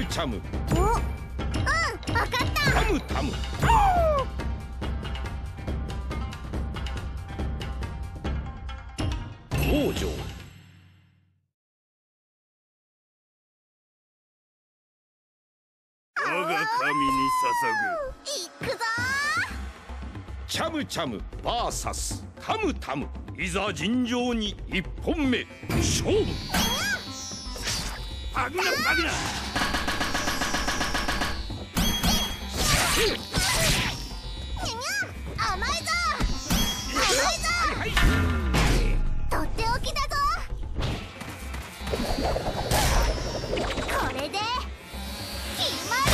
ムチャム。お、うん、わかった。タムタム。王女。我が神に捧ぐ。行くぞ。チャムチャム VS タムタム。いざ尋常に一本目勝負。パグナパグナ甘いぞ甘いぞ、とっておきだぞ、これで決まり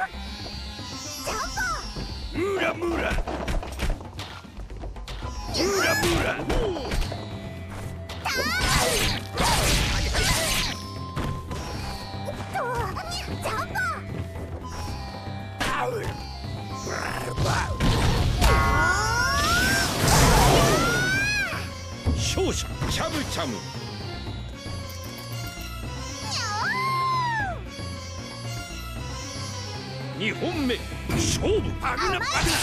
だ、ジャンボムラムラムラムラ勝者チャムチャム。二本目勝負。パグナパグナ。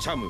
チャム